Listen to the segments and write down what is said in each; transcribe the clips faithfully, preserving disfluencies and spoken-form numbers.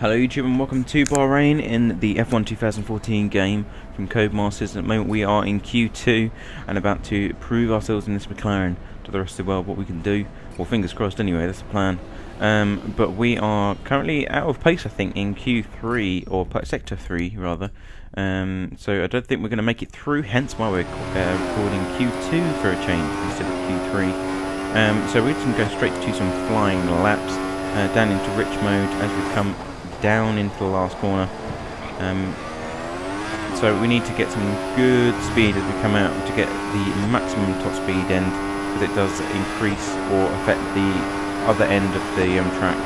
Hello YouTube and welcome to Bahrain in the F one twenty fourteen game from Codemasters. At the moment we are in Q two and about to prove ourselves in this McLaren to the rest of the world what we can do. Well, fingers crossed anyway, that's the plan. Um, but we are currently out of pace, I think, in Q three, or Sector three rather. Um, so I don't think we're going to make it through, hence why we're uh, recording Q two for a change instead of Q three. Um, so we're just going to go straight to some flying laps, uh, down into rich mode as we come down into the last corner. Um, so we need to get some good speed as we come out to get the maximum top speed end, because it does increase or affect the other end of the um, track.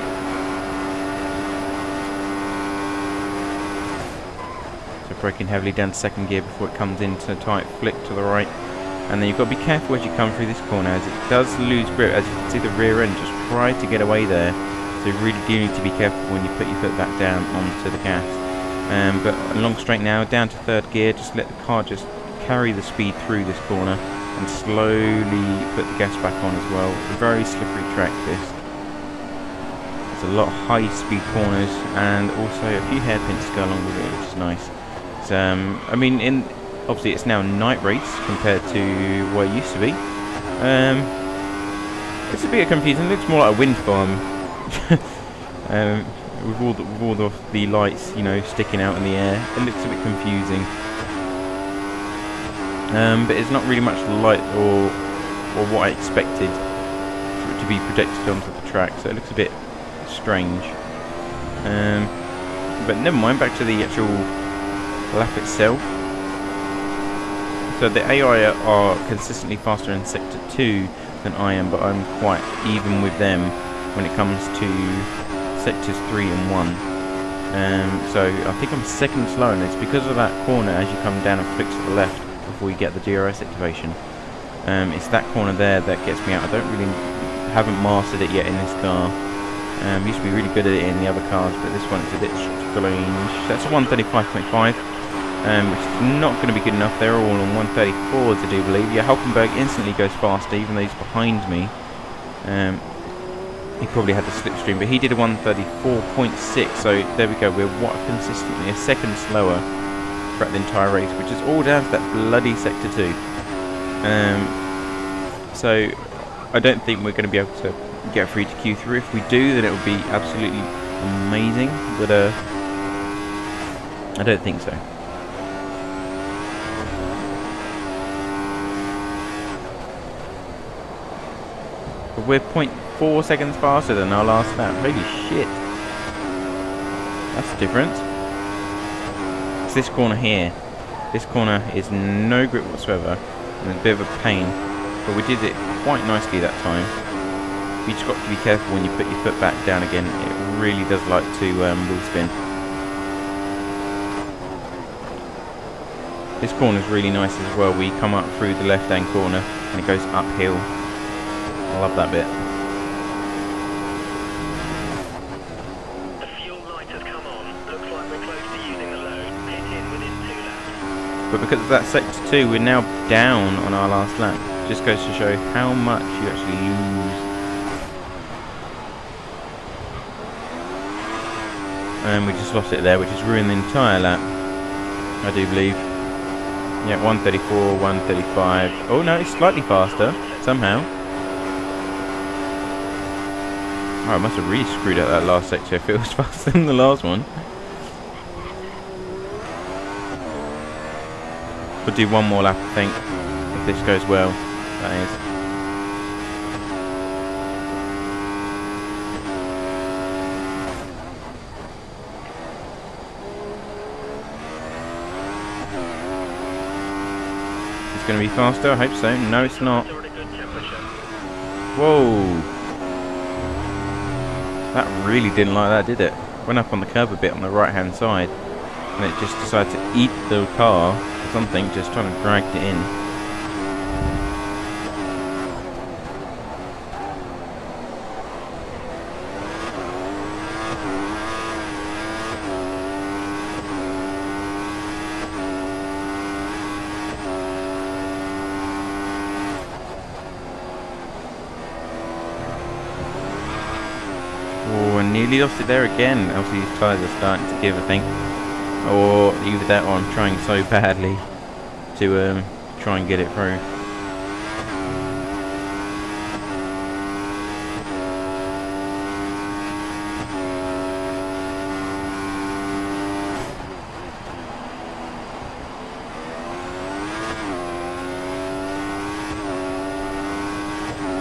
So braking heavily down to second gear before it comes into a tight flick to the right, and then you've got to be careful as you come through this corner as it does lose grip. As you can see, the rear end just tried to get away there. So you really do need to be careful when you put your foot back down onto the gas. Um, but along straight now, down to third gear, just let the car just carry the speed through this corner and slowly put the gas back on as well. It's a very slippery track this. There's a lot of high speed corners and also a few hairpins to go along with it, which is nice. So, um, I mean, in obviously it's now night race compared to what it used to be. Um, it's a bit confusing, it looks more like a wind farm. um, with all, the, with all the, the lights, you know, sticking out in the air, it looks a bit confusing. Um, but it's not really much light or or what I expected for it to be projected onto the track, so it looks a bit strange. Um, but never mind. Back to the actual lap itself. So the A I are consistently faster in Sector two than I am, but I'm quite even with them when it comes to sectors three and one. Um, so I think I'm second slow, and it's because of that corner as you come down and flick to the left before you get the D R S activation. Um, it's that corner there that gets me out. I don't really, haven't mastered it yet in this car. Um, used to be really good at it in the other cars, but this one's a bit strange. That's a one thirty-five point five, um, which is not going to be good enough. They're all on one thirty-fours, I do believe. Yeah, Hulkenberg instantly goes faster, even though he's behind me. Um, He probably had the slipstream, but he did a one thirty-four point six, so there we go, we're what, consistently a second slower throughout the entire race, which is all down to that bloody Sector two. Um, so I don't think we're going to be able to get through to Q three. If we do, then it would be absolutely amazing, but uh, I don't think so. But we're point four seconds faster than our last lap. Holy shit. That's different. It's this corner here. This corner is no grip whatsoever. And a bit of a pain. But we did it quite nicely that time. You just got to be careful when you put your foot back down again. It really does like to um, wheel spin. This corner is really nice as well. We come up through the left hand corner and it goes uphill. I love that bit. But because of that Sector two, we're now down on our last lap. Just goes to show how much you actually lose. And we just lost it there, which has ruined the entire lap, I do believe. Yeah, one thirty-four, one thirty-five. Oh no, it's slightly faster, somehow. Oh, I must have really screwed up that last sector if it was faster than the last one. We'll do one more lap, I think, if this goes well, that is. It's going to be faster, I hope so. No, it's not. Whoa! That really didn't like that, did it? Went up on the curb a bit on the right-hand side, and it just decided to eat the car. Something just trying to drag it in. Oh, I nearly he's obviously there again. Obviously his tyres are starting to give, I think. Or either that, or I'm trying so badly to um, try and get it through.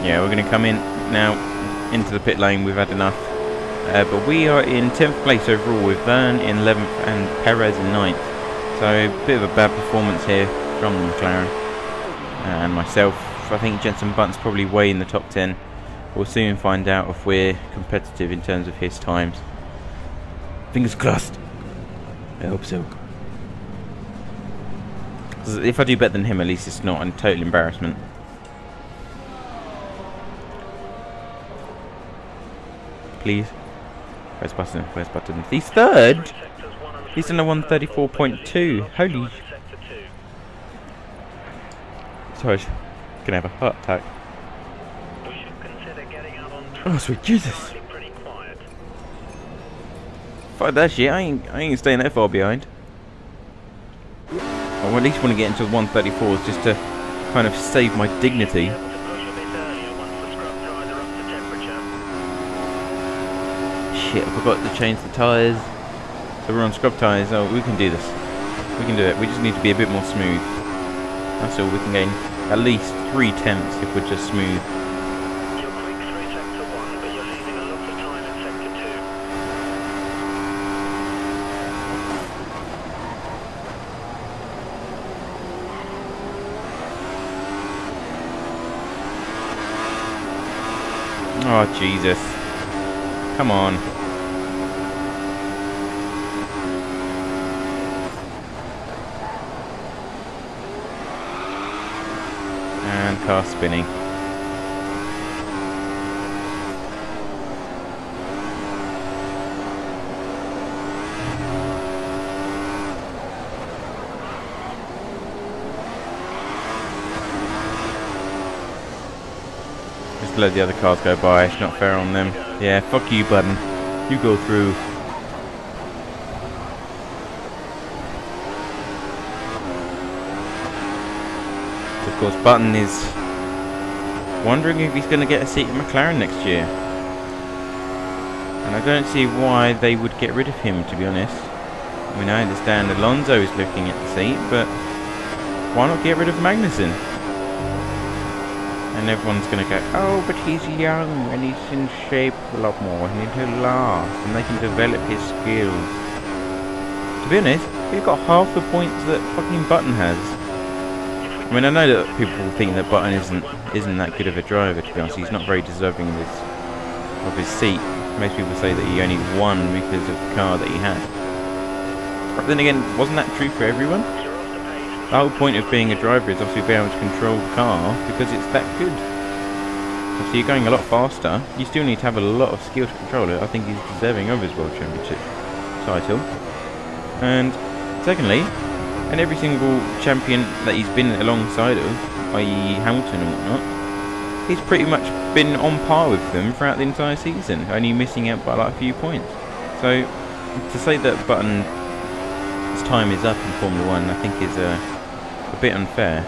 Yeah, we're going to come in now into the pit lane. We've had enough. Uh, but we are in tenth place overall with Verne in eleventh and Perez in ninth. So a bit of a bad performance here from McLaren. And myself, I think Jenson Button's probably way in the top ten. We'll soon find out if we're competitive in terms of his times. Fingers crossed. I hope so. If I do better than him, at least it's not a total embarrassment. Please. Press button, press button. He's third! He's in a one thirty-four point two. Holy. Sorry, I'm gonna have a heart attack. Oh, sweet Jesus! Fuck that shit, I ain't, I ain't staying that far behind. I at least want to get into the one thirty-fours just to kind of save my dignity. I forgot to change the tyres, so we're on scrub tyres. Oh, we can do this, we can do it, we just need to be a bit more smooth, that's all. We can gain at least three tenths if we're just smooth. Oh Jesus, come on. Car spinning. Just let the other cars go by, it's not fair on them. Yeah, fuck you, Button. You go through. Of course, Button is wondering if he's going to get a seat in McLaren next year. And I don't see why they would get rid of him, to be honest. I mean, I understand Alonso is looking at the seat, but why not get rid of Magnussen? And everyone's going to go, oh, but he's young and he's in shape a lot more and he'll last and they can develop his skills. To be honest, we've got half the points that fucking Button has. I mean, I know that people think that Button isn't isn't that good of a driver, to be honest. He's not very deserving of his, of his seat. Most people say that he only won because of the car that he had. But then again, wasn't that true for everyone? The whole point of being a driver is obviously being able to control the car because it's that good. Obviously, you're going a lot faster. You still need to have a lot of skill to control it. I think he's deserving of his World Championship title. And secondly, and every single champion that he's been alongside of, that is Hamilton and whatnot, he's pretty much been on par with them throughout the entire season, only missing out by like a few points. So to say that Button's time is up in Formula One, I think is a, a bit unfair.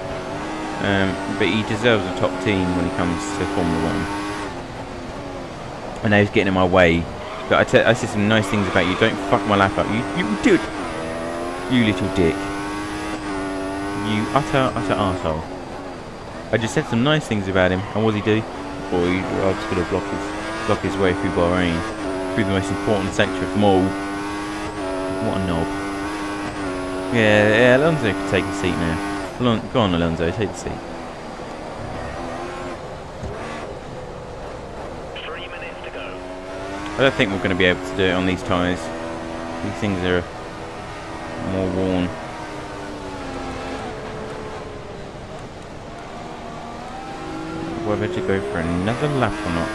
Um, but he deserves a top team when it comes to Formula One. I know he's getting in my way, but I, te I said some nice things about you. Don't fuck my lap up, you, you dude, you little dick. You utter, utter arsehole. I just said some nice things about him, and what does he do? Boy, I just got to block his, block his way through Bahrain, through the most important section of them all. What a knob. Yeah, yeah, Alonso can take a seat now. Alon go on, Alonso, take the seat. Three minutes to go. I don't think we're going to be able to do it on these tyres. These things are more worn. Whether to go for another lap or not.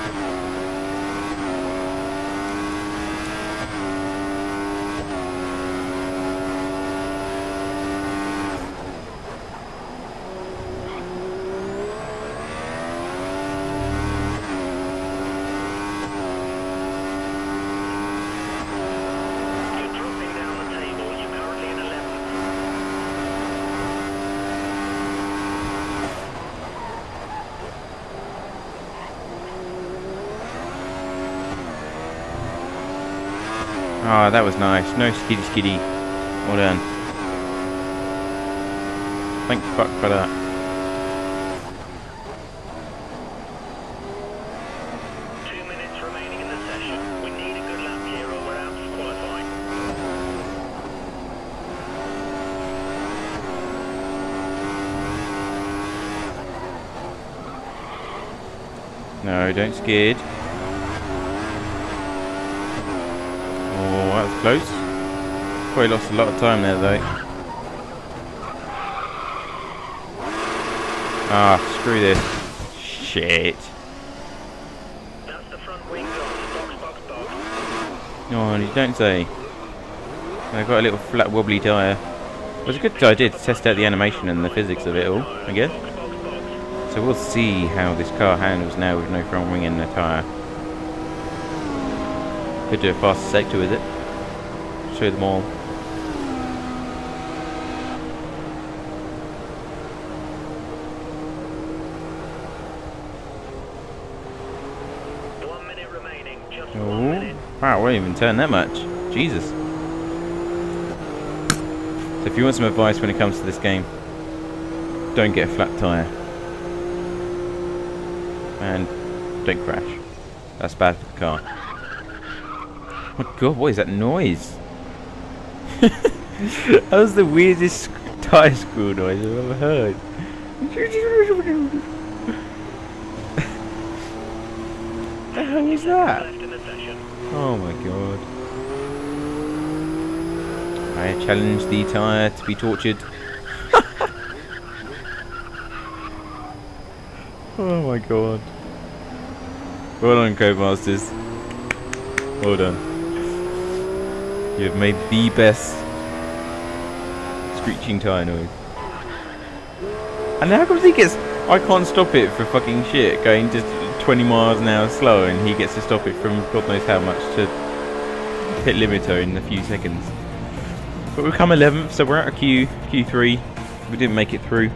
Ah, oh, that was nice. No skiddy skiddy. Well done. Thank fuck for that. Two minutes remaining in the session. We need a good lap here or we're out of qualifying. No, don't skid. Close. Probably lost a lot of time there though. Ah, screw this. Shit. That's the front wing gone. Box, box, box. Oh, you don't say. I got a little flat wobbly tyre. It was a good idea to test out the animation and the physics of it all, I guess. So we'll see how this car handles now with no front wing and the tyre. Could do a faster sector with it. Show them all. One minute remaining. Just oh. One minute. Wow, we didn't even turn that much. Jesus. So if you want some advice when it comes to this game, don't get a flat tyre. And don't crash. That's bad for the car. Oh my god, what is that noise? That was the weirdest tyre screw noise I've ever heard. What the hell is that? Oh my god. I challenge the tyre to be tortured. Oh my god. Well done, Codemasters. Well done. You have made the best screeching tyre noise. And how comes he gets... I can't stop it for fucking shit, going just twenty miles an hour slow, and he gets to stop it from God knows how much to hit limiter in a few seconds. But we've come eleventh, so we're out of Q, Q three. We didn't make it through.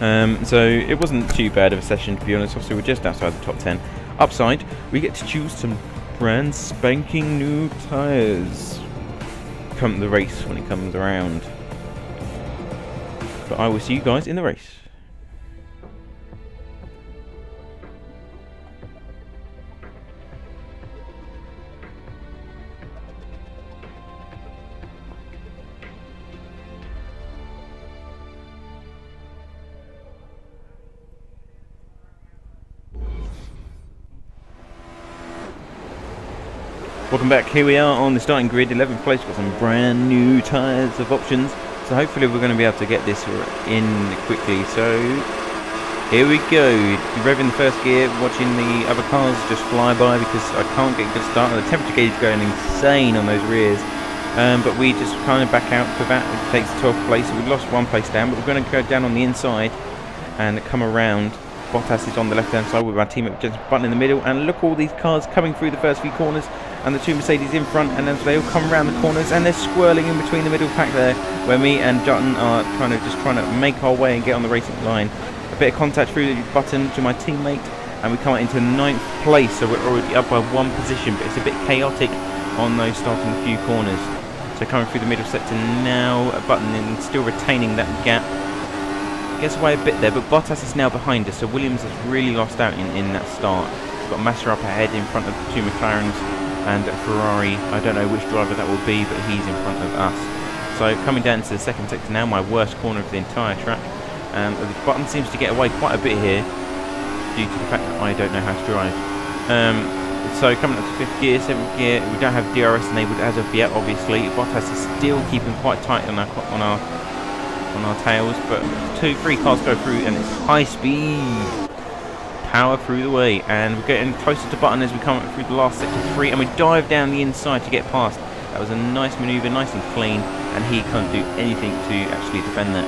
Um, so it wasn't too bad of a session, to be honest. Obviously, we're just outside the top ten. Upside, we get to choose some brand spanking new tyres come the race when it comes around. But I will see you guys in the race. Welcome back, here we are on the starting grid, eleventh place, got some brand new tyres of options, so hopefully we're going to be able to get this in quickly, so here we go, revving the first gear, watching the other cars just fly by because I can't get a good start, the temperature gauge is going insane on those rears, um, but we just kind of back out for that, it takes twelfth place, so we've lost one place down, but we're going to go down on the inside and come around. Bottas is on the left hand side with our teammate Jenson Button in the middle, and look, all these cars coming through the first few corners, and the two Mercedes in front, and then they all come around the corners and they're swirling in between the middle pack there, where me and Button are trying to just trying to make our way and get on the racing line. A bit of contact through the Button to my teammate, and we come out into ninth place, so we're already up by one position, but it's a bit chaotic on those starting few corners. So coming through the middle sector now, Button and still retaining that gap. Gets away a bit there, but Bottas is now behind us, so Williams has really lost out in, in that start. Got Massa up ahead in front of the two McLarens and Ferrari. I don't know which driver that will be, but he's in front of us. So coming down to the second sector now, my worst corner of the entire track. Um, the Button seems to get away quite a bit here due to the fact that I don't know how to drive. Um, so coming up to fifth gear, seventh gear, we don't have D R S enabled as of yet, obviously. Bottas is still keeping quite tight on our on our. on our tails, but two, three cars go through and it's high speed power through the way, and we're getting closer to Button as we come through the last sector three, and we dive down the inside to get past. That was a nice manoeuvre, nice and clean, and he can't do anything to actually defend that.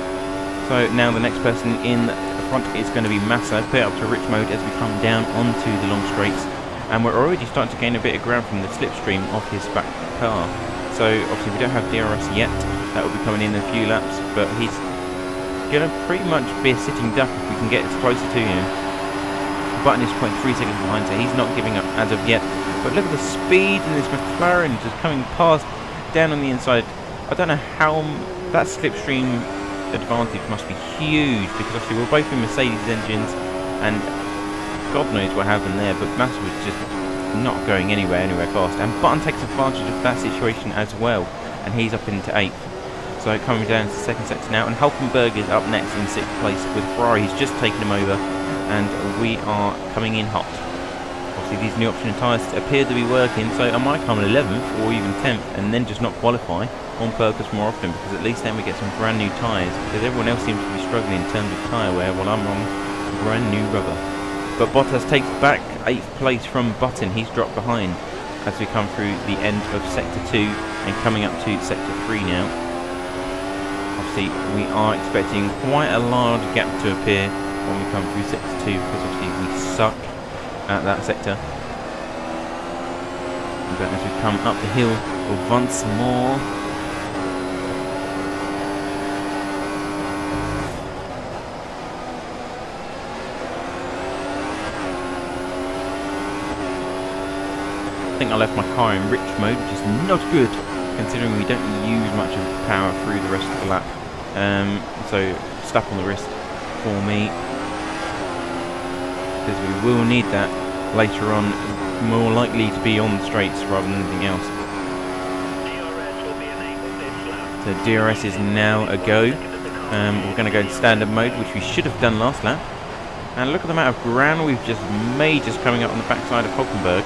So now the next person in the front is going to be Massa, put up to rich mode as we come down onto the long straights, and we're already starting to gain a bit of ground from the slipstream of his back car. So obviously we don't have D R S yet, that will be coming in, in a few laps, but he's going to pretty much be a sitting duck if we can get closer to him. Button is zero point three seconds behind, so he's not giving up as of yet, But look at the speed, and this McLaren just coming past down on the inside. I don't know how that slipstream advantage must be huge, because obviously we're both in Mercedes engines and God knows what happened there, but Massa was just not going anywhere, anywhere fast. And Button takes advantage of that situation as well, and he's up into eighth. So coming down to the second sector now, and Hulkenberg is up next in sixth place with Ferrari. He's just taken him over, and we are coming in hot. Obviously these new option tyres appear to be working, so I might come in eleventh or even tenth and then just not qualify on purpose more often, because at least then we get some brand new tyres, because everyone else seems to be struggling in terms of tyre wear while I'm on brand new rubber. But Bottas takes back eighth place from Button. He's dropped behind as we come through the end of sector two and coming up to sector three now. Obviously we are expecting quite a large gap to appear when we come through sector two, because obviously we suck at that sector. But as we come up the hill once more, I think I left my car in rich mode, which is not good considering we don't use much of power through the rest of the lap. Um, so slap on the wrist for me, because we will need that later on, more likely to be on the straights rather than anything else. So D R S is now a go. Um, we're going to go to standard mode, which we should have done last lap. And look at the amount of ground we've just made just coming up on the backside of Hulkenberg.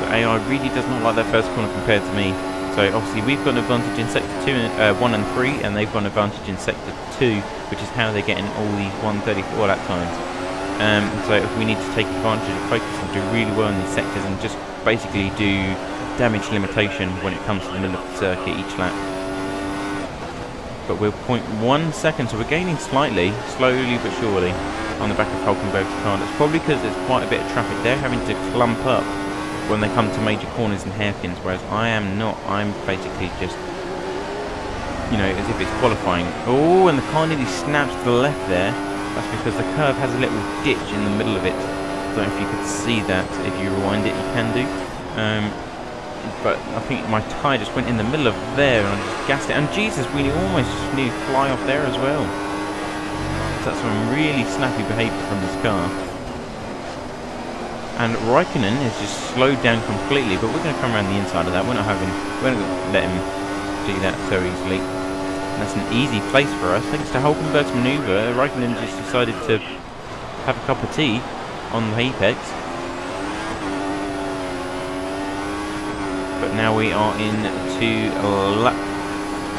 The A I really does not like their first corner compared to me. So obviously we've got an advantage in sector two, uh, one and three, and they've got an advantage in sector two, which is how they're getting all these one thirty-four lap times. Um, so we need to take advantage of focus and do really well in these sectors, and just basically do damage limitation when it comes to the middle of the circuit each lap. But we're zero point one seconds, so we're gaining slightly, slowly but surely, on the back of Hulkenberg's car. That's probably because there's quite a bit of traffic. They're having to clump up when they come to major corners and hairpins, whereas I am not. I'm basically just, you know, as if it's qualifying. Oh, and the car nearly snaps to the left there. That's because the curve has a little ditch in the middle of it. I don't know if you could see that. If you rewind it, you can do. Um, but I think my tyre just went in the middle of there, and I just gassed it. And Jesus, we almost just nearly fly off there as well. So that's some really snappy behaviour from this car. And Raikkonen has just slowed down completely, but we're going to come around the inside of that. We're not having, we're not going to let him do that so easily. And that's an easy place for us. Thanks to Hulkenberg's manoeuvre, Raikkonen just decided to have a cup of tea on the apex. But now we are in to lap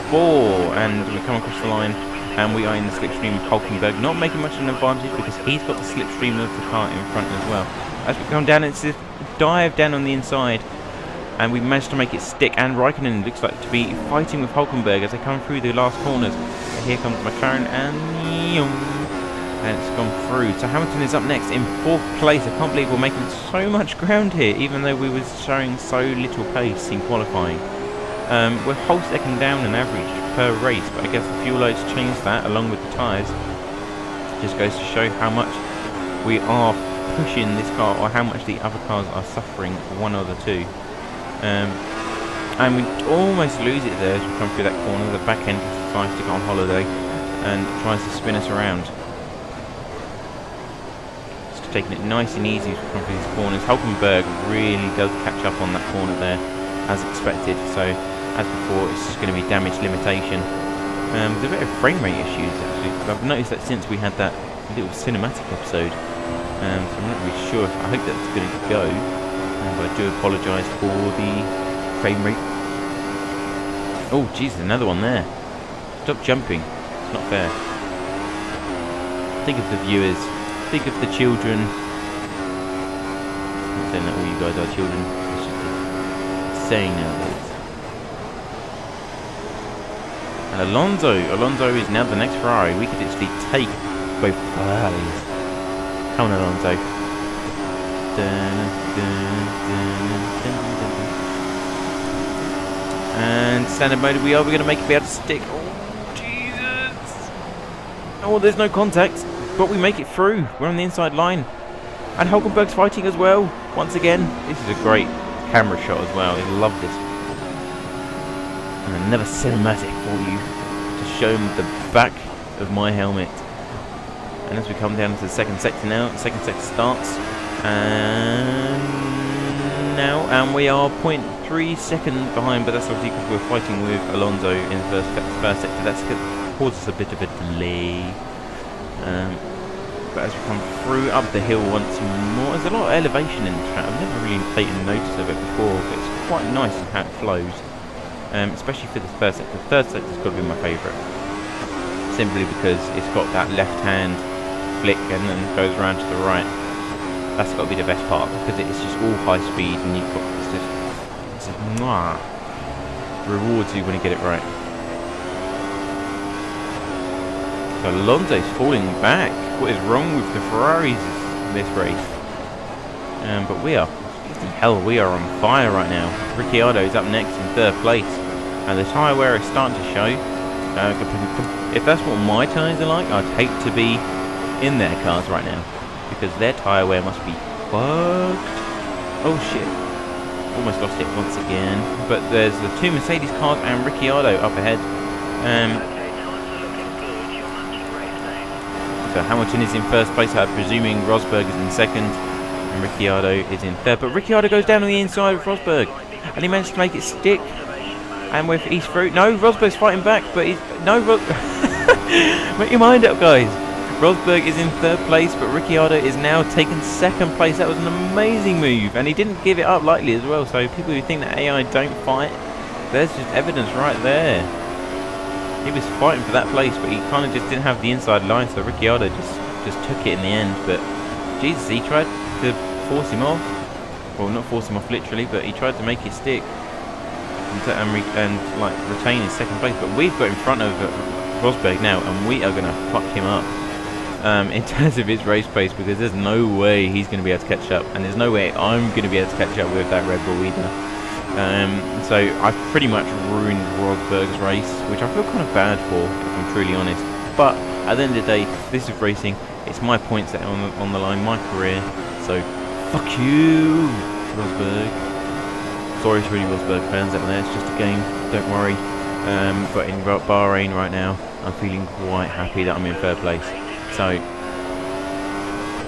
four, and we come across the line, and we are in the slipstream of Hulkenberg. Not making much of an advantage, because he's got the slipstream of the car in front as well. As we come down, it's this dive down on the inside, and we managed to make it stick, and Raikkonen looks like to be fighting with Hulkenberg as they come through the last corners. And here comes McLaren, and, and it's gone through. So Hamilton is up next in fourth place. I can't believe we're making so much ground here, even though we were showing so little pace in qualifying. Um, we're whole second down on average per race, but I guess the fuel loads changed that along with the tyres. Just goes to show how much we are pushing this car, or how much the other cars are suffering one or the two. Um, and we almost lose it there as we come through that corner. The back end tries to go on holiday and tries to spin us around. Just taking it nice and easy as we come through these corners. Hulkenberg really does catch up on that corner there, as expected. So as before, it's just going to be damage limitation. Um, there's a bit of frame rate issues actually. I've noticed that since we had that little cinematic episode. Um, so I'm not really sure. I hope that's going to go, um, but I do apologise for the frame rate. Oh, Jesus, another one there. Stop jumping. It's not fair. Think of the viewers. Think of the children. I'm not saying that all you guys are children. I should be saying nowadays. And Alonso. Alonso is now the next Ferrari. We could actually take both Ferraris. Come on, Alonso. And standard mode we are. We're going to make it be able to stick. Oh, Jesus. Oh, there's no contact. but we make it through. We're on the inside line. And Hulkenberg's fighting as well, once again. This is a great camera shot as well. I love this. And another cinematic for you to show the back of my helmet. And as we come down to the second sector now, the second sector starts. And now, and we are zero point three seconds behind, but that's obviously because we're fighting with Alonso in the first, first sector. That's caused us a bit of a delay. Um, but as we come through up the hill once more, there's a lot of elevation in the track. I've never really taken notice of it before, but it's quite nice how it flows. Um, especially for the first sector. The third sector's got to be my favourite. Simply because it's got that left hand flick and then goes around to the right. That's got to be the best part, because it's just all high speed and you've got, it's just, it's just mwah, rewards you when you get it right. So Alonso's falling back. What is wrong with the Ferraris this race? Um, but we are, hell, we are on fire right now. Ricciardo's up next in third place, and the tyre wear is starting to show. Uh, if that's what my tyres are like, I'd hate to be in their cars right now, because their tyre wear must be fucked. Oh shit, almost lost it once again. But there's the two Mercedes cars and Ricciardo up ahead. Um, so Hamilton is in first place, I'm presuming Rosberg is in second, and Ricciardo is in third. But Ricciardo goes down on the inside of Rosberg, and he managed to make it stick. And with East through, no, Rosberg's fighting back, but he's, no, Ros make your mind up, guys. Rosberg is in third place, but Ricciardo is now taking second place. That was an amazing move, and he didn't give it up lightly as well. So people who think that A I don't fight, there's just evidence right there. He was fighting for that place, but he kind of just didn't have the inside line, so Ricciardo just, just took it in the end. But Jesus, he tried to force him off. Well, not force him off literally, but he tried to make it stick and, and, re and like retain his second place. But we've got in front of Rosberg now, and we are going to fuck him up um, in terms of his race pace, because there's no way he's going to be able to catch up, and there's no way I'm going to be able to catch up with that Red Bull either. Um, so I've pretty much ruined Rosberg's race, which I feel kind of bad for, if I'm truly honest. But at the end of the day, this is racing. It's my points that are on the, on the line, my career. So fuck you, Rosberg. Sorry to any Rosberg fans out there, it's just a game, don't worry. Um, but in Bahrain right now, I'm feeling quite happy that I'm in third place. So,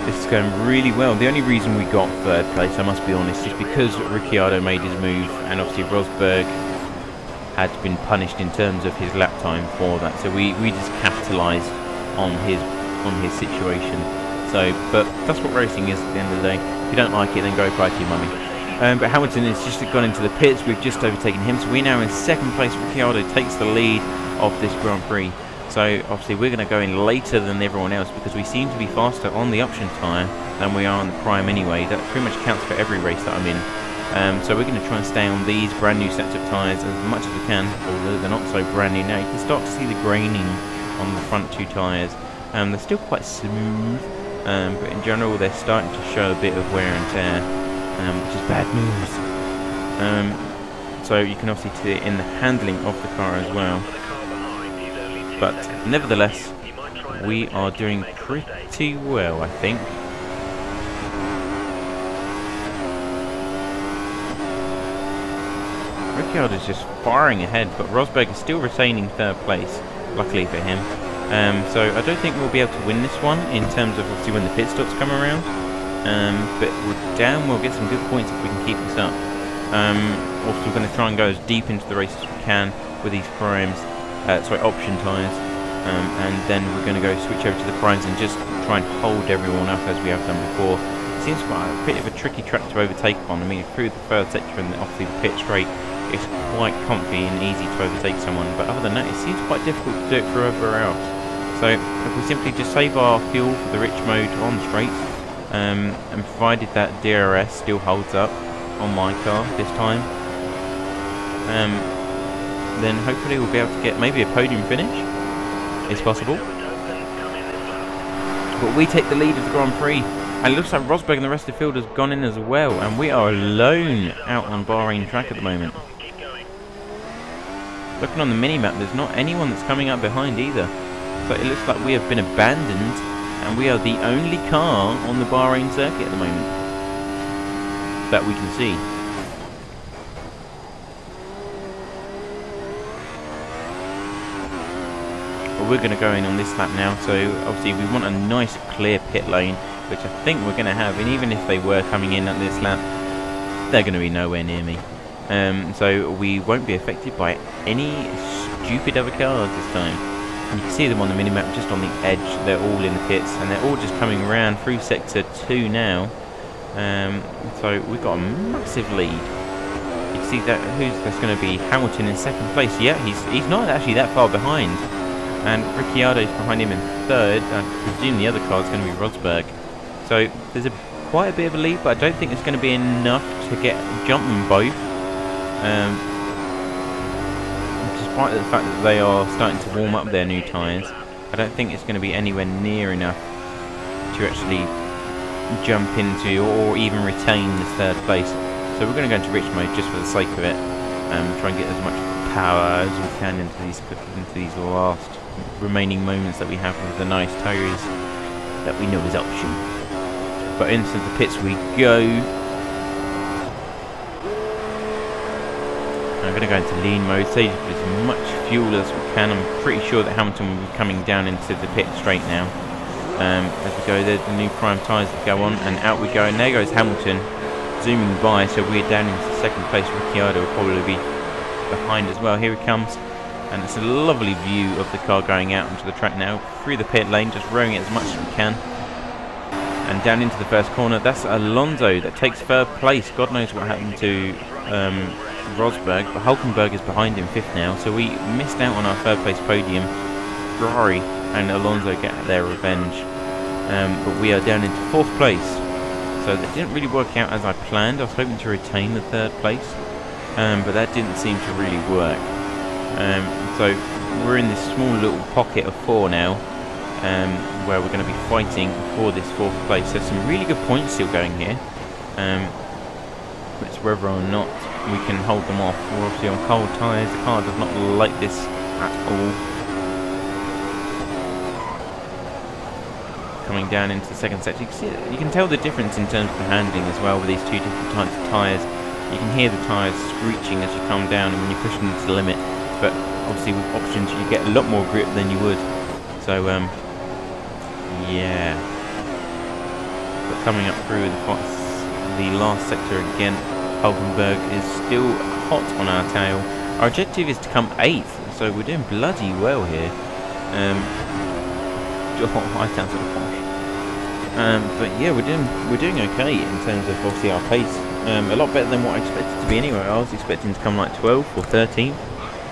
this is going really well. The only reason we got third place, I must be honest, is because Ricciardo made his move, and obviously Rosberg had been punished in terms of his lap time for that. So we, we just capitalised on his, on his situation. So, but that's what racing is at the end of the day. If you don't like it, then go cry to your mummy. Um, but Hamilton has just gone into the pits. We've just overtaken him, so we're now in second place. Ricciardo takes the lead of this Grand Prix. So obviously we're going to go in later than everyone else, because we seem to be faster on the option tyre than we are on the prime anyway. That pretty much counts for every race that I'm in. Um, so we're going to try and stay on these brand new sets of tyres as much as we can, although they're not so brand new now. You can start to see the graining on the front two tyres. Um, they're still quite smooth, um, but in general they're starting to show a bit of wear and tear. Um, which is bad news. Um, so you can obviously see it in the handling of the car as well. But nevertheless, we are doing pretty well, I think. Ricciardo is just firing ahead, but Rosberg is still retaining third place, luckily for him. Um, so I don't think we'll be able to win this one in terms of obviously when the pit stops come around. Um, but we're down, we'll get some good points if we can keep this up. Um, also, we're going to try and go as deep into the race as we can with these primes, uh, sorry, option tyres, um, and then we're going to go switch over to the primes and just try and hold everyone up as we have done before. It seems quite a bit of a tricky track to overtake on. I mean, through the third sector and obviously the pit straight, it's quite comfy and easy to overtake someone, but other than that, it seems quite difficult to do it for everywhere else. So, if we simply just save our fuel for the rich mode on straights, Um, and provided that D R S still holds up on my car this time, um, then hopefully we'll be able to get maybe a podium finish. It's possible. But we take the lead of the Grand Prix, and it looks like Rosberg and the rest of the field has gone in as well, and we are alone out on Bahrain track at the moment. Looking on the mini map, there's not anyone that's coming up behind either, so it looks like we have been abandoned and we are the only car on the Bahrain circuit at the moment that we can see. Well, we're going to go in on this lap now, so obviously we want a nice clear pit lane, which I think we're going to have, and even if they were coming in at this lap, they're going to be nowhere near me. Um, so we won't be affected by any stupid other cars this time. And you can see them on the minimap just on the edge, they're all in the pits, and they're all just coming around through sector two now. Um, so we've got a massive lead. You can see that who's that's going to be Hamilton in second place. Yeah, he's, he's not actually that far behind. And Ricciardo's behind him in third. I presume the other car is going to be Rosberg. So there's a quite a bit of a lead, but I don't think it's going to be enough to get jump them both. Um, despite the fact that they are starting to warm up their new tyres, I don't think it's going to be anywhere near enough to actually jump into or even retain the third place. So we're going to go into rich mode just for the sake of it, and um, try and get as much power as we can into these into these last remaining moments that we have with the nice tyres that we know is optional. But into the pits we go. I'm going to go into lean mode, save as much fuel as we can. I'm pretty sure that Hamilton will be coming down into the pit straight now. Um, as we go, there's the new prime tyres that go on, and out we go. And there goes Hamilton, zooming by, so we're down into second place. Ricciardo will probably be behind as well. Here he comes, and it's a lovely view of the car going out onto the track now, through the pit lane, just rowing it as much as we can. And down into the first corner, that's Alonso that takes third place. God knows what happened to um, Rosberg, but Hulkenberg is behind him fifth now, so we missed out on our third place podium. Ferrari and Alonso get their revenge, um, but we are down into fourth place, so that didn't really work out as I planned. I was hoping to retain the third place, um, but that didn't seem to really work. Um, so we're in this small little pocket of four now, Um, where we're going to be fighting for this fourth place. There's some really good points still going here. Um, it's whether or not we can hold them off. We're obviously on cold tyres. The car does not like this at all. Coming down into the second sector. You can, see, you can tell the difference in terms of the handling as well with these two different types of tyres. You can hear the tyres screeching as you come down and when you're pushing them to the limit. But obviously with options you get a lot more grip than you would. So, um... yeah, but coming up through the, the last sector again, Hulkenberg is still hot on our tail. Our objective is to come eighth, so we're doing bloody well here. Um, oh, I sound sort of posh. Um, but yeah, we're doing we're doing okay in terms of obviously our pace. Um, a lot better than what I expected to be anyway. I was expecting to come like twelfth or thirteenth.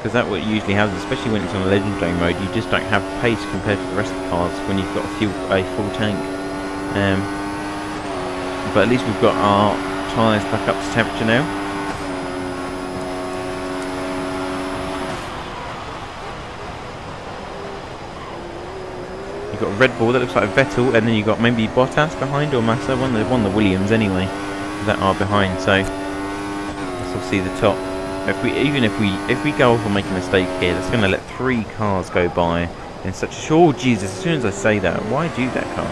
Because that's what usually happens, especially when it's on a legendary mode. You just don't have pace compared to the rest of the cars when you've got a, fuel, a full tank. Um, but at least we've got our tyres back up to temperature now. You've got Red Bull that looks like Vettel, and then you've got maybe Bottas behind or Massa, one of the, one of the Williams anyway, that are behind. So let's all see the top. If we, even if we if we go off and make a mistake here, that's going to let three cars go by in such a short... Oh, Jesus, as soon as I say that, why do that car?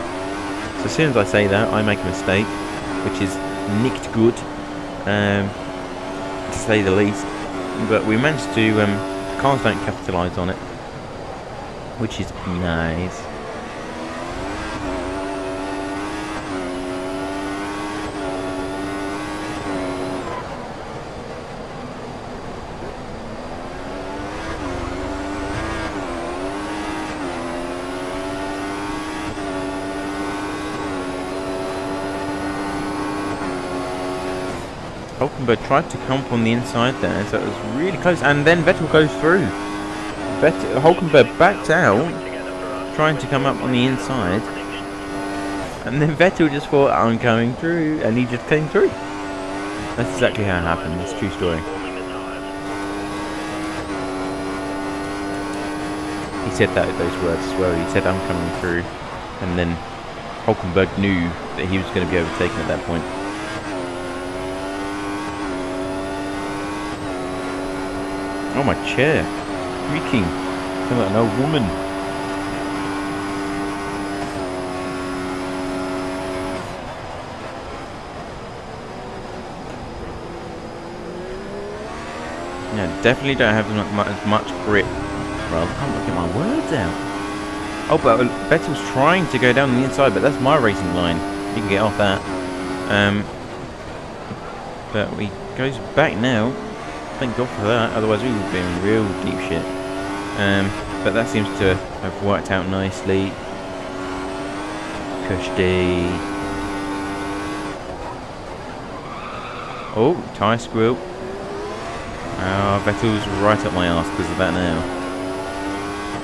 So as soon as I say that, I make a mistake, which is nicht good, um, to say the least. But we managed to... Um, the cars don't capitalise on it, which is nice. Hulkenberg tried to come on the inside there, so it was really close, and then Vettel goes through. Vettel, Hulkenberg backed out, trying to come up on the inside, and then Vettel just thought, I'm going through, and he just came through. That's exactly how it happened, it's a true story. He said that those words as well, he said, I'm coming through, and then Hulkenberg knew that he was going to be overtaken at that point. Oh, my chair, creaking, I'm like an old woman. Yeah, definitely don't have as much grip. Well, I can't get my words out. Oh, but Vettel's trying to go down on the inside, but that's my racing line. You can get off that. Um, but he goes back now. Thank God for that. Otherwise, we would be in real deep shit. Um, but that seems to have worked out nicely. Kushti. Oh, tyre squirrel. Ah, oh, Vettel's right up my ass because of that now.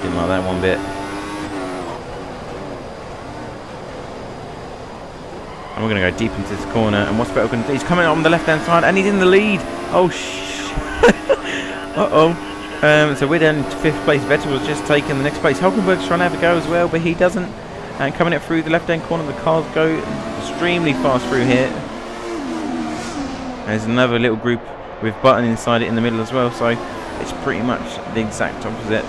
Didn't like that one bit. And we're going to go deep into this corner. And what's Vettel going to do? He's coming on the left-hand side, and he's in the lead. Oh sh! Uh-oh. Um, so we're down to fifth place. Vettel was just taking the next place. Hulkenberg's trying to have a go as well, but he doesn't. And coming it through the left-hand corner, the cars go extremely fast through here. And there's another little group with Button inside it in the middle as well. So it's pretty much the exact opposite.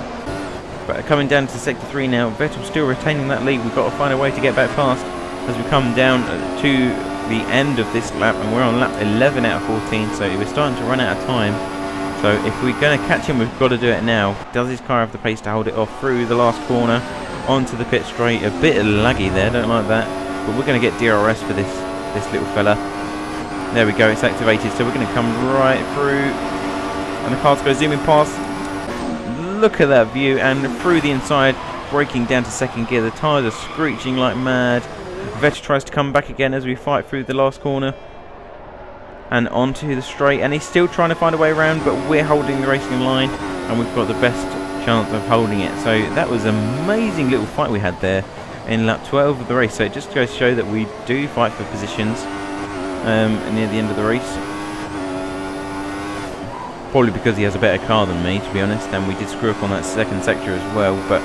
But coming down to sector three now, Vettel still retaining that lead. We've got to find a way to get back past as we come down to the end of this lap, and we're on lap eleven out of fourteen, so we're starting to run out of time. So if we're going to catch him, we've got to do it now. Does his car have the pace to hold it off through the last corner onto the pit straight? A bit laggy there, don't like that, but we're going to get D R S for this this little fella. There we go, it's activated, so we're going to come right through, and the cars go zooming past. Look at that view, and through the inside, breaking down to second gear. The tyres are screeching like mad. Vettel tries to come back again as we fight through the last corner and onto the straight, and he's still trying to find a way around, but we're holding the racing line and we've got the best chance of holding it. So that was an amazing little fight we had there in lap twelve of the race. So it just goes to show that we do fight for positions um, near the end of the race. Probably because he has a better car than me, to be honest, and we did screw up on that second sector as well. But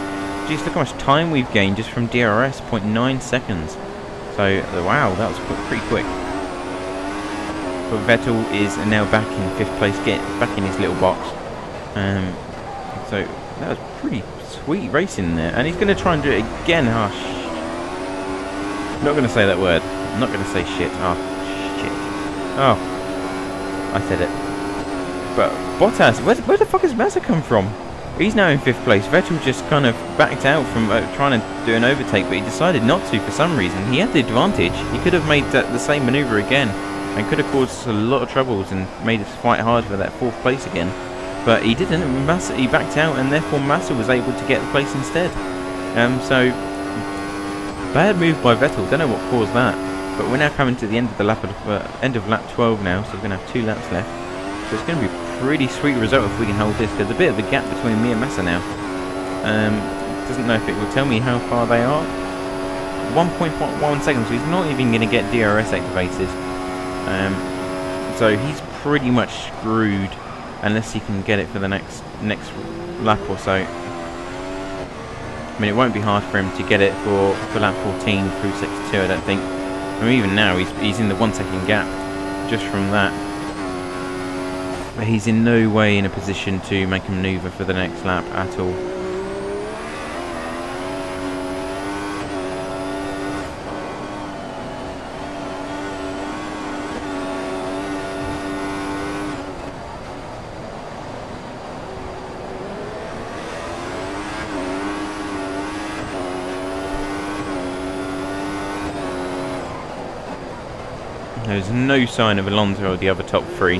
just look how much time we've gained just from D R S, zero point nine seconds. So, wow, that was pretty quick. But Vettel is now back in fifth place, get back in his little box. Um, so, that was pretty sweet racing there. And he's going to try and do it again. Hush. I'm not going to say that word. I'm not going to say shit. Oh, shit. Oh, I said it. But Bottas, where, where the fuck has Massa come from? He's now in fifth place. Vettel just kind of backed out from uh, trying to do an overtake, but he decided not to for some reason. He had the advantage. He could have made that, the same manoeuvre again, and could have caused a lot of troubles and made it fight hard for that fourth place again. But he didn't. Massa, he backed out, and therefore Massa was able to get the place instead. Um, so, bad move by Vettel. Don't know what caused that. But we're now coming to the end of the lap of, uh, end of lap twelve now, so we're going to have two laps left. So it's going to be a pretty sweet result if we can hold this. There's a bit of a gap between me and Massa now. Um, doesn't know if it will tell me how far they are. one point one seconds, so he's not even going to get D R S activated. Um, so he's pretty much screwed unless he can get it for the next next lap or so. I mean, it won't be hard for him to get it for, for lap fourteen through sixty-two, I don't think. I mean, even now, he's, he's in the one second gap just from that. But he's in no way in a position to make a manoeuvre for the next lap at all. There's no sign of Alonso or the other top three.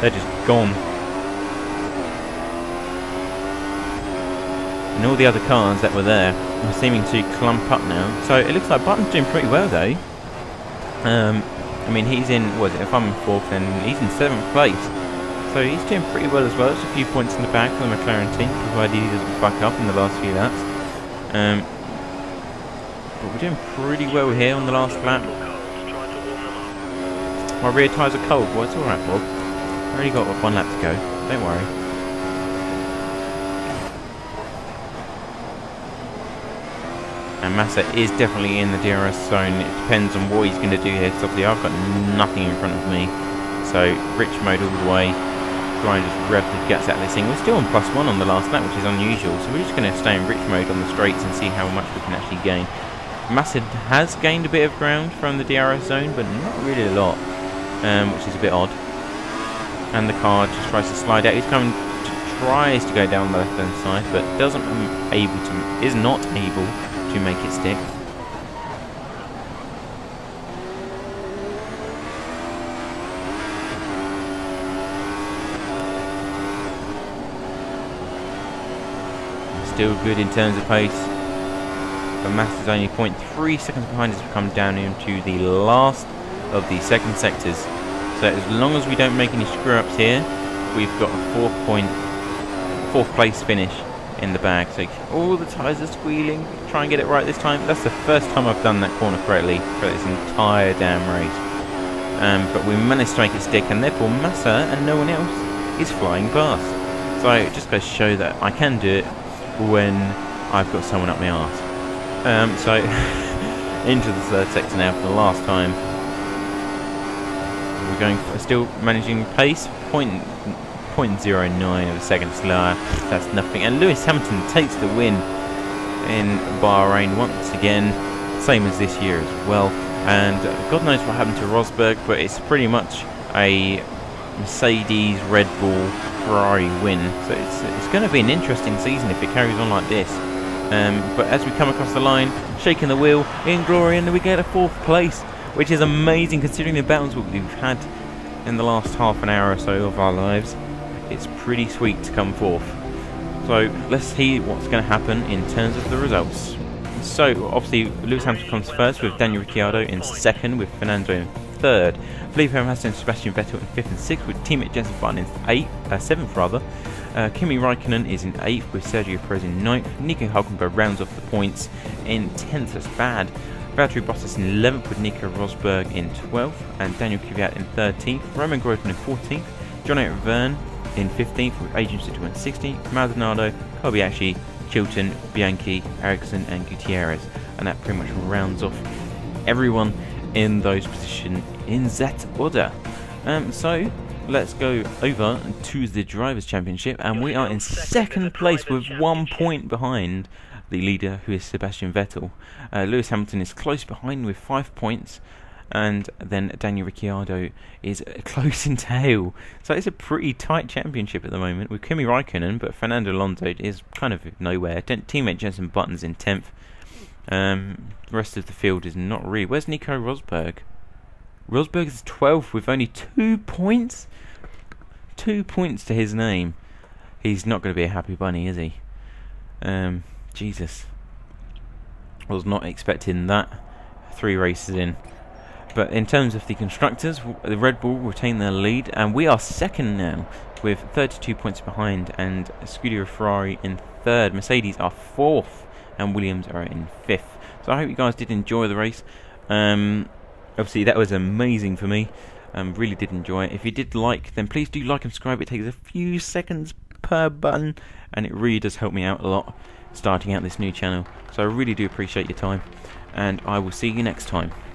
They're just gone. And all the other cars that were there are seeming to clump up now. So it looks like Button's doing pretty well though. Um, I mean, he's in, what is it, if I'm in fourth, then he's in seventh place. So he's doing pretty well as well. It's a few points in the bag for the McLaren team, provided he doesn't fuck up in the last few laps. Um, but we're doing pretty well here on the last lap. My rear tyres are cold. Well, it's alright, Bob. I've already got one lap to go, don't worry. And Massa is definitely in the D R S zone. It depends on what he's going to do here, because obviously I've got nothing in front of me. So, rich mode all the way. Try and just rev the guts out of this thing. We're still on plus one on the last lap, which is unusual. So we're just going to stay in rich mode on the straights and see how much we can actually gain. Massa has gained a bit of ground from the D R S zone, but not really a lot. Um, which is a bit odd. and the car just tries to slide out. He's coming, tries to go down the left hand side, but doesn't able to, is not able to make it stick. Still good in terms of pace, but Massa's only zero point three seconds behind as we come down into the last of the second sectors. So as long as we don't make any screw-ups here, we've got a four point, fourth place finish in the bag. So all the tyres are squealing, try and get it right this time. That's the first time I've done that corner correctly for this entire damn race. Um, but we managed to make it stick, and therefore Massa and no one else is flying past. So it just goes to show that I can do it when I've got someone up my arse. Um, so into the third sector now for the last time. We're going for, still managing pace, point, point zero nine of a second slower. That's nothing. And Lewis Hamilton takes the win in Bahrain once again, same as this year as well. And God knows what happened to Rosberg, but it's pretty much a Mercedes, Red Bull, Ferrari win. So it's, it's going to be an interesting season if it carries on like this. Um, but as we come across the line, shaking the wheel in glory, and we get a fourth place, which is amazing considering the battles we've had in the last half an hour or so of our lives. It's pretty sweet to come fourth. So let's see what's going to happen in terms of the results. So obviously Lewis Hamilton comes first with Daniel Ricciardo in second, with Fernando in third. Felipe Massa and Sebastian Vettel in fifth and sixth, with teammate Jenson Button in eighth, uh, seventh rather. Uh, Kimi Raikkonen is in eighth, with Sergio Perez in ninth. Nico Hulkenberg rounds off the points in tenth. That's bad. Valtteri Bottas in eleventh, with Nico Rosberg in twelfth, and Daniel Kvyat in thirteenth. Roman Grosjean in fourteenth. John Ayrton Verne in fifteenth, with Adrian Sutil in sixteenth. Maldonado, Kobayashi, Chilton, Bianchi, Eriksson, and Gutierrez. And that pretty much rounds off everyone in those positions in that order. Um, so let's go over to the Drivers' Championship, and we are in second place with one point behind the leader, who is Sebastian Vettel. Uh, Lewis Hamilton is close behind with five points, and then Daniel Ricciardo is close in tail. So it's a pretty tight championship at the moment with Kimi Raikkonen, but Fernando Alonso is kind of nowhere. Teammate Jenson Button's in tenth. Um, the rest of the field is not really. Where's Nico Rosberg? Rosberg is twelfth with only two points. Two points to his name. He's not going to be a happy bunny, is he? Um, Jesus. I was not expecting that. Three races in. But in terms of the constructors, the Red Bull retain their lead, and we are second now with thirty-two points behind, and Scuderia Ferrari in third. Mercedes are fourth, and Williams are in fifth. So I hope you guys did enjoy the race. Um, obviously that was amazing for me. Um, really did enjoy it. If you did like, then please do like and subscribe. It takes a few seconds per button, and it really does help me out a lot starting out this new channel. So I really do appreciate your time, and I will see you next time.